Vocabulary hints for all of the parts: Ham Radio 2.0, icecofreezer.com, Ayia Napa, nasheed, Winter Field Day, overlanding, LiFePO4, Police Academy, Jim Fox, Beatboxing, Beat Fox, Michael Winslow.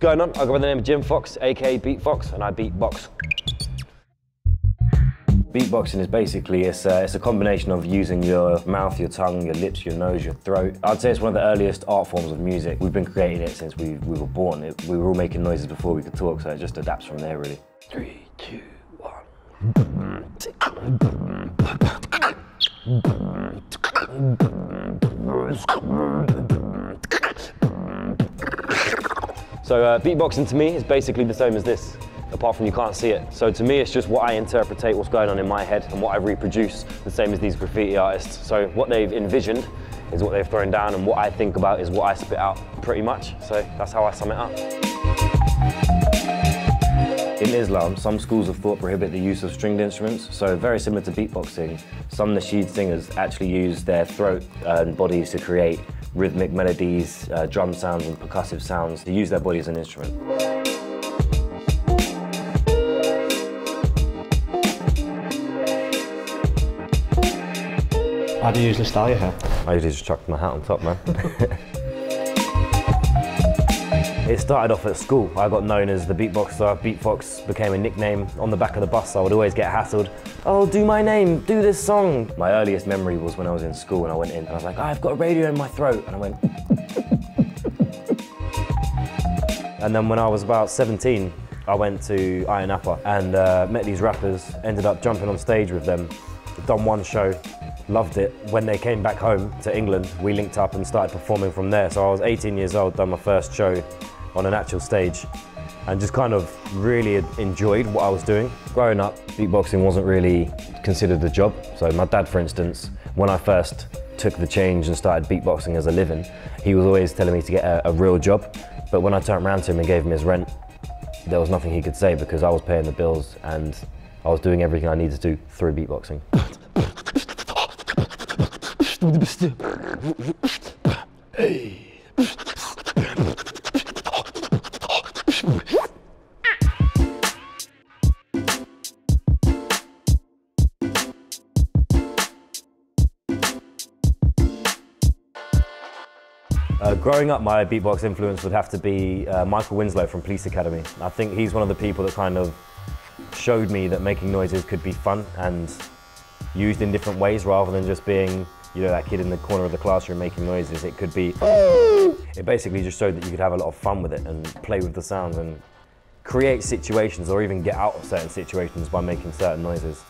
What's going on? I go by the name of Jim Fox, aka Beat Fox, and I beat box. Beatboxing is basically, it's a combination of using your mouth, your tongue, your lips, your nose, your throat. I'd say it's one of the earliest art forms of music. We've been creating it since we were born. We were all making noises before we could talk, so it just adapts from there, really. 3, 2, 1. So beatboxing to me is basically the same as this, apart from you can't see it. So to me, it's just what I interpretate, what's going on in my head, and what I reproduce, the same as these graffiti artists. So what they've envisioned is what they've thrown down, and what I think about is what I spit out, pretty much. So that's how I sum it up. In Islam, some schools of thought prohibit the use of stringed instruments, so very similar to beatboxing, some nasheed singers actually use their throat and bodies to create rhythmic melodies, drum sounds and percussive sounds. They use their body as an instrument. How do you usually style your hair? I usually just chuck my hat on top, man. It started off at school. I got known as the beatboxer. Beat Fox became a nickname. On the back of the bus, I would always get hassled. Oh, do my name, do this song. My earliest memory was when I was in school and I went in and I was like, I've got a radio in my throat. And I went. And then when I was about 17, I went to Ayia Napa and met these rappers, ended up jumping on stage with them. Done one show, loved it. When they came back home to England, we linked up and started performing from there. So I was 18 years old, done my first show on an actual stage, and just kind of really enjoyed what I was doing. Growing up, beatboxing wasn't really considered a job. So my dad, for instance, when I first took the change and started beatboxing as a living, he was always telling me to get a real job. But when I turned around to him and gave him his rent, there was nothing he could say because I was paying the bills and I was doing everything I needed to do through beatboxing. Growing up, my beatbox influence would have to be Michael Winslow from Police Academy. I think he's one of the people that kind of showed me that making noises could be fun and used in different ways rather than just being, you know, that kid in the corner of the classroom making noises. It could be, it basically just showed that you could have a lot of fun with it and play with the sounds and create situations or even get out of certain situations by making certain noises.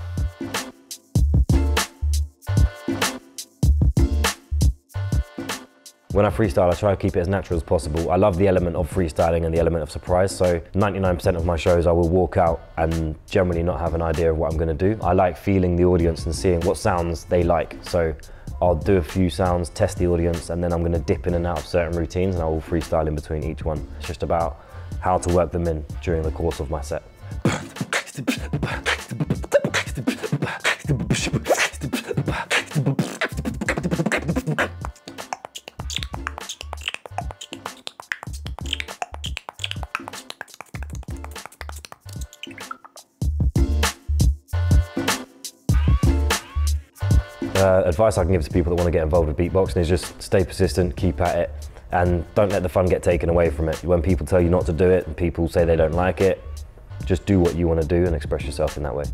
When I freestyle, I try to keep it as natural as possible. I love the element of freestyling and the element of surprise, so 99% of my shows I will walk out and generally not have an idea of what I'm going to do. I like feeling the audience and seeing what sounds they like, so I'll do a few sounds, test the audience, and then I'm going to dip in and out of certain routines and I will freestyle in between each one. It's just about how to work them in during the course of my set. Advice I can give to people that want to get involved with beatboxing is just stay persistent, keep at it, and don't let the fun get taken away from it. When people tell you not to do it and people say they don't like it, just do what you want to do and express yourself in that way.